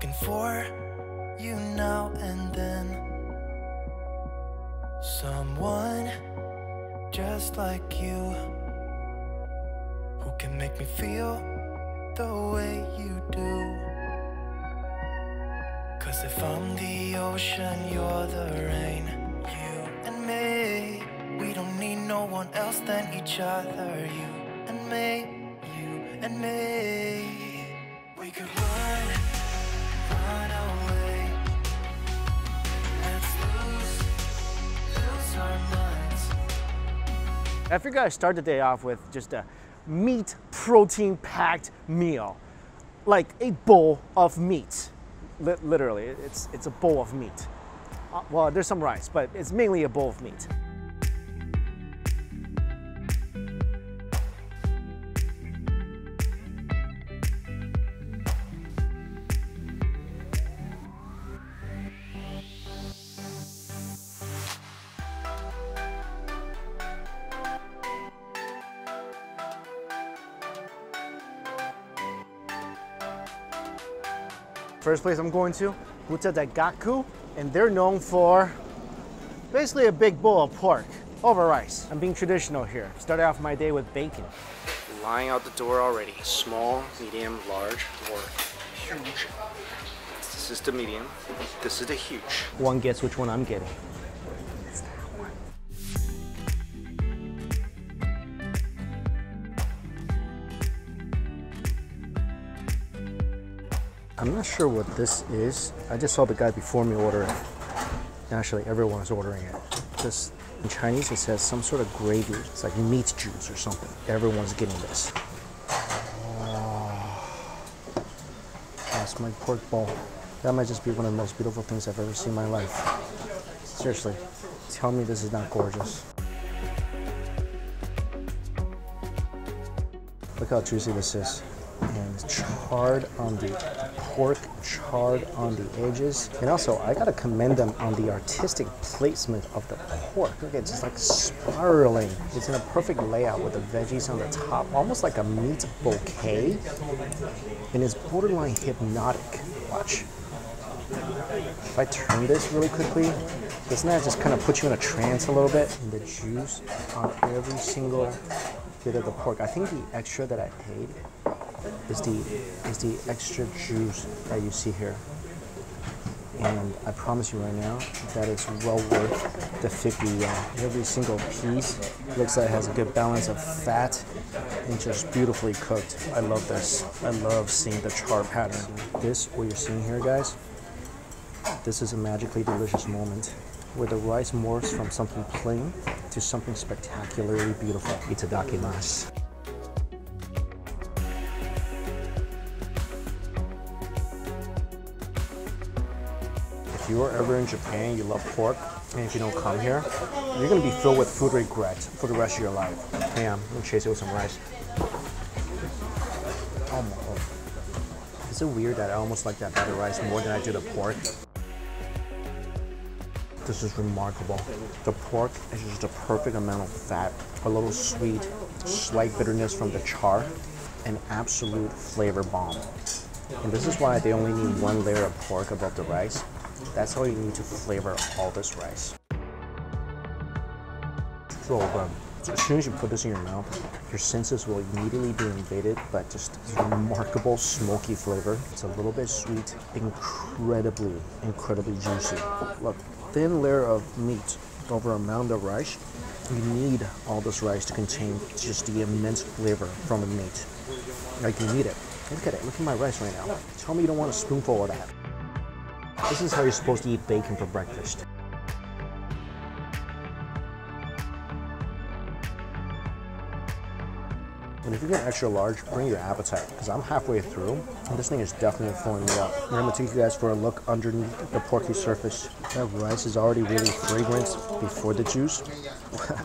looking for you now and then. Someone just like you, who can make me feel the way you do. 'Cause if I'm the ocean, you're the rain. You and me, we don't need no one else than each other. You and me, you and me. We could run away. Let's lose our minds. I figured I'd start the day off with just a meat protein-packed meal, like a bowl of meat. Literally, it's a bowl of meat. Well, there's some rice, but it's mainly a bowl of meat. First place I'm going to, Buta Daigaku, and they're known for basically a big bowl of pork over rice. I'm being traditional here. Started off my day with bacon. Lying out the door already. Small, medium, large, or huge. This is the medium. This is the huge. One guess which one I'm getting. It's that one. I'm not sure what this is. I just saw the guy before me order it. Actually, everyone is ordering it. Just in Chinese, it says some sort of gravy. It's like meat juice or something. Everyone's getting this. Oh, that's my pork bowl. That might just be one of the most beautiful things I've ever seen in my life. Seriously, tell me this is not gorgeous. Look how juicy this is. And charred on the pork, charred on the edges. And also, I gotta commend them on the artistic placement of the pork. Look, it's just like spiraling. It's in a perfect layout with the veggies on the top, almost like a meat bouquet. And it's borderline hypnotic. Watch. If I turn this really quickly, doesn't that just kind of put you in a trance a little bit? And the juice on every single bit of the pork. I think the extra that I paid is the extra juice that you see here. And I promise you right now, that is well worth the 50 yen. Every single piece looks like it has a good balance of fat and just beautifully cooked. I love this. I love seeing the char pattern. This, what you're seeing here, guys, this is a magically delicious moment where the rice morphs from something plain to something spectacularly beautiful. Itadakimasu. If you are ever in Japan, you love pork, and if you don't come here, you're gonna be filled with food regret for the rest of your life. Yeah, I'm gonna chase it with some rice. Oh my God. Is it weird that I almost like that butter rice more than I do the pork? This is remarkable. The pork is just the perfect amount of fat, a little sweet, slight bitterness from the char, an absolute flavor bomb. And this is why they only need one layer of pork above the rice. That's how you need to flavor all this rice. So good. So as soon as you put this in your mouth, your senses will immediately be invaded by just this remarkable smoky flavor. It's a little bit sweet, incredibly, incredibly juicy. Look, thin layer of meat over a mound of rice. You need all this rice to contain just the immense flavor from the meat. Like, you need it. Look at it, look at my rice right now. Tell me you don't want a spoonful of that. This is how you're supposed to eat bacon for breakfast. And if you're getting extra large, bring your appetite, because I'm halfway through, and this thing is definitely filling me up. And I'm gonna take you guys for a look underneath the porky surface. That rice is already really fragrant before the juice.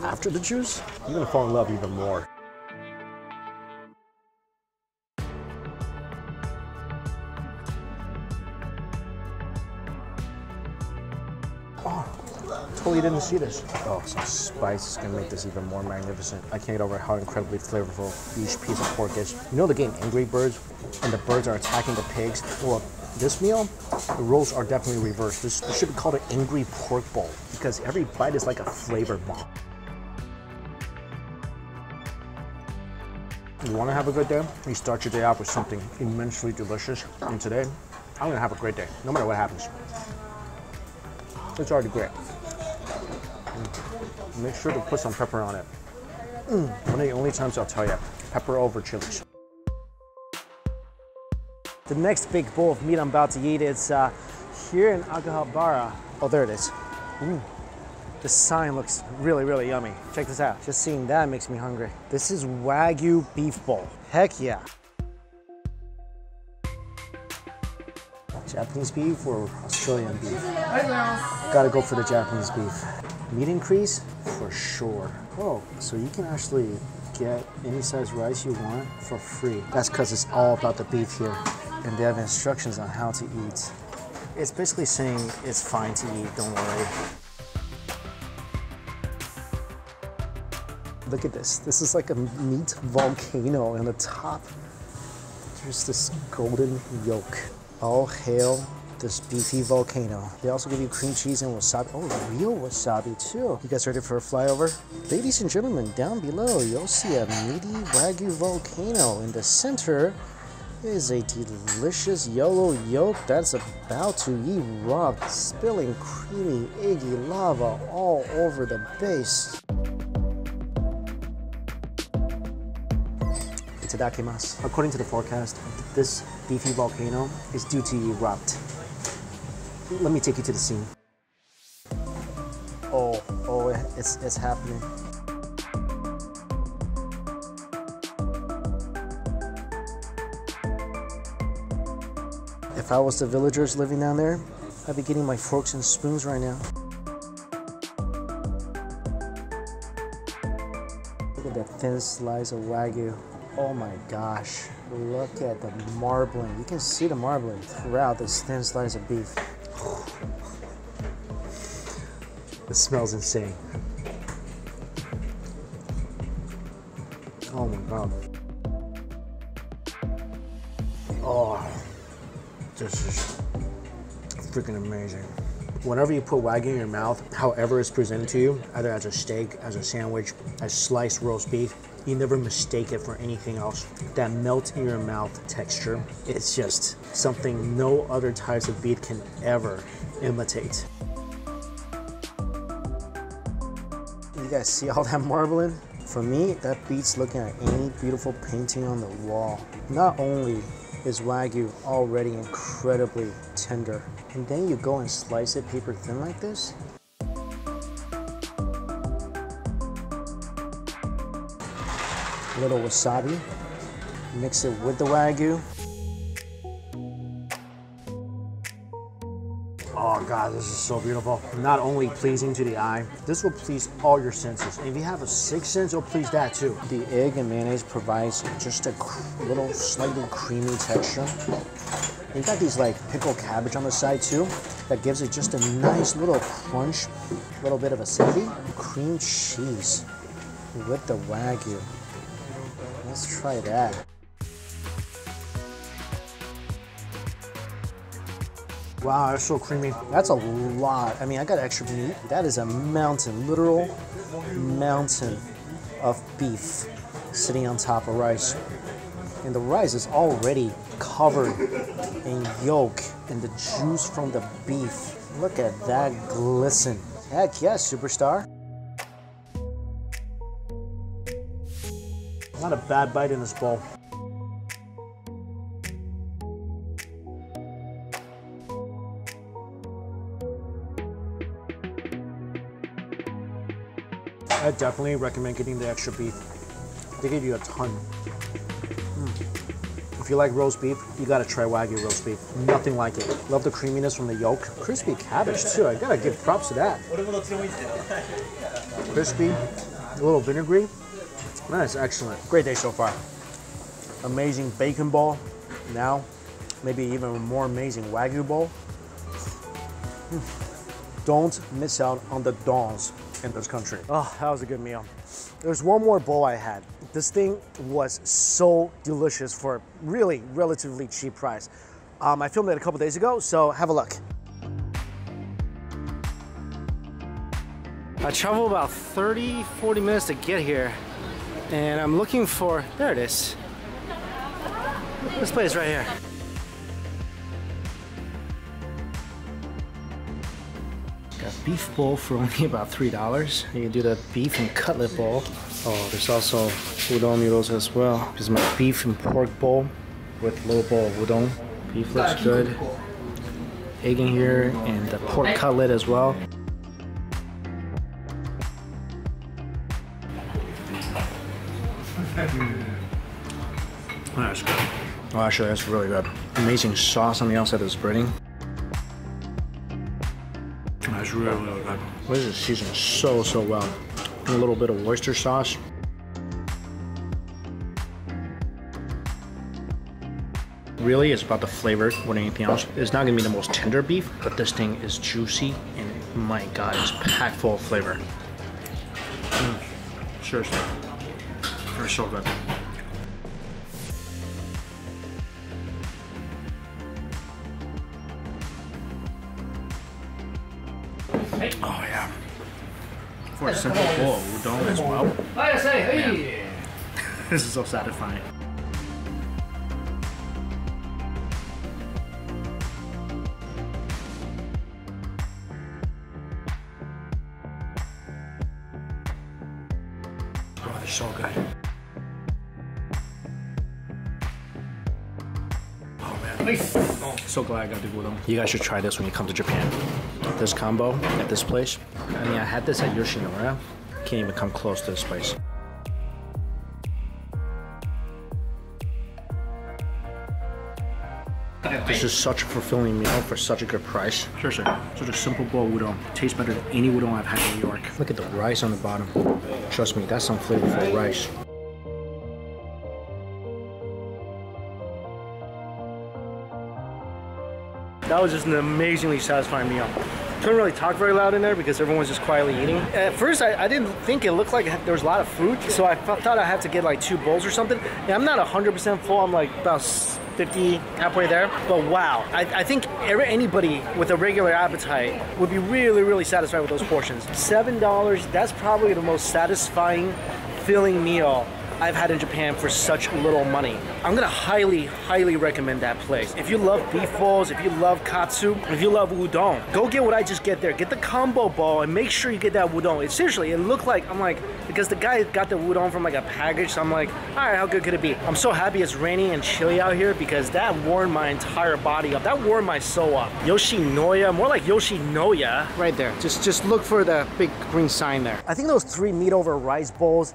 After the juice, you're gonna fall in love even more. Totally didn't see this. Oh, some spice is gonna make this even more magnificent. I can't get over how incredibly flavorful each piece of pork is. You know the game Angry Birds, and the birds are attacking the pigs? Well, this meal, the roles are definitely reversed. This should be called an angry pork bowl because every bite is like a flavor bomb. You want to have a good day? You start your day off with something immensely delicious. And today, I'm going to have a great day, no matter what happens. It's already great. Make sure to put some pepper on it. One of the only times I'll tell you, pepper over chilies. The next big bowl of meat I'm about to eat is here in Akihabara. Oh, there it is. The sign looks really, really yummy. Check this out. Just seeing that makes me hungry. This is Wagyu beef bowl. Heck yeah. Japanese beef or Australian beef? Gotta go for the Japanese beef. Meat increase? For sure. Oh, so you can actually get any size rice you want for free. That's because it's all about the beef here. And they have instructions on how to eat. It's basically saying it's fine to eat, don't worry. Look at this. This is like a meat volcano on the top. There's this golden yolk. All hail this beefy volcano. They also give you cream cheese and wasabi. Oh, real wasabi too. You guys ready for a flyover? Ladies and gentlemen, down below, you'll see a meaty Wagyu volcano. In the center is a delicious yellow yolk that's about to erupt, spilling creamy, eggy lava all over the base. Itadakimasu. According to the forecast, this beefy volcano is due to erupt. Let me take you to the scene. Oh, it's happening. If I was the villagers living down there, I'd be getting my forks and spoons right now. Look at that thin slice of Wagyu. Oh my gosh, look at the marbling. You can see the marbling throughout this thin slice of beef. This smells insane. Oh my god. Oh, this is freaking amazing. Whenever you put Wagyu in your mouth, however it's presented to you, either as a steak, as a sandwich, as sliced roast beef, you never mistake it for anything else. That melt in your mouth texture, it's just something no other types of beef can ever imitate. You guys see all that marbling? For me, that beats looking at any beautiful painting on the wall. Not only is Wagyu already incredibly tender, and then you go and slice it paper thin like this. A little wasabi, mix it with the Wagyu. Oh God, this is so beautiful. Not only pleasing to the eye, this will please all your senses. And if you have a sixth sense, it'll please that too. The egg and mayonnaise provides just a little slightly creamy texture. You got these like pickled cabbage on the side too. That gives it just a nice little crunch, a little bit of acidity. Cream cheese with the Wagyu. Let's try that. Wow, that's so creamy. That's a lot. I mean, I got extra meat. That is a mountain, literal mountain of beef sitting on top of rice. And the rice is already covered in yolk and the juice from the beef. Look at that glisten. Heck yeah, superstar. Not a bad bite in this bowl. I definitely recommend getting the extra beef. They give you a ton. If you like roast beef, you gotta try Wagyu roast beef. Nothing like it. Love the creaminess from the yolk. Crispy cabbage too, I gotta give props to that. Crispy, a little vinegary. That is excellent. Great day so far. Amazing bacon bowl. Now, maybe even more amazing Wagyu bowl. Don't miss out on the dons in this country. Oh, that was a good meal. There's one more bowl I had. This thing was so delicious for a really relatively cheap price. I filmed it a couple days ago, so have a look. I traveled about 30, 40 minutes to get here, and I'm looking for, there it is. This place right here. Got a beef bowl for only about $3. You can do the beef and cutlet bowl. Oh, there's also udon noodles as well. This is my beef and pork bowl with a little bowl of udon. Beef looks good. Egg in here and the pork cutlet as well. That's good. Oh, actually, that's really good. Amazing sauce on the outside of this breading. That's really, really good. This is seasoned so, so well. And a little bit of oyster sauce. Really, it's about the flavor more than anything else. It's not gonna be the most tender beef, but this thing is juicy and my God, it's packed full of flavor. Seriously, they're so good. Oh yeah. For a simple bowl of udon as well. Yeah. This is so satisfying. Oh, they're so good. Oh man. Oh, so glad I got the udon. You guys should try this when you come to Japan. This combo at this place. I mean, I had this at Yoshinoya. Can't even come close to this place. This is such a fulfilling meal for such a good price. Seriously, such a simple bowl of udon. Tastes better than any udon I've had in New York. Look at the rice on the bottom. Trust me, that's some flavorful rice. That was just an amazingly satisfying meal. Couldn't really talk very loud in there because everyone's just quietly eating. At first, I didn't think it looked like there was a lot of food, so I thought I had to get like 2 bowls or something. And I'm not 100% full, I'm like about 50, halfway there. But wow, I think anybody with a regular appetite would be really, really satisfied with those portions. $7, that's probably the most satisfying, filling meal I've had in Japan for such little money. I'm gonna highly, highly recommend that place. If you love beef bowls, if you love katsu, if you love udon, go get what I just get there. Get the combo bowl and make sure you get that udon. It seriously, it looked like, I'm like, because the guy got the udon from like a package, so I'm like, all right, how good could it be? I'm so happy it's rainy and chilly out here because that warmed my entire body up. That warmed my soul up. Yoshinoya, more like Yoshinoya. Right there, just look for the big green sign there. I think those 3 meat over rice bowls,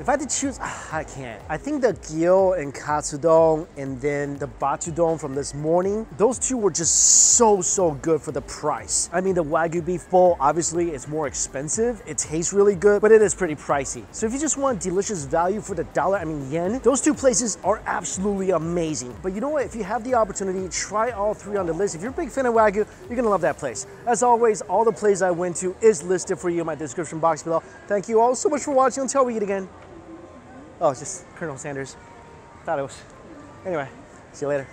if I had to choose, I can't. I think the gyudon and katsudon and then the butadon from this morning, those 2 were just so, so good for the price. I mean, the wagyu beef bowl, obviously it's more expensive. It tastes really good, but it is pretty pricey. So if you just want delicious value for the dollar, I mean yen, those 2 places are absolutely amazing. But you know what? If you have the opportunity, try all 3 on the list. If you're a big fan of wagyu, you're gonna love that place. As always, all the places I went to is listed for you in my description box below. Thank you all so much for watching. Until we eat again. Oh, it's just Colonel Sanders. Thought it was. Anyway, see you later.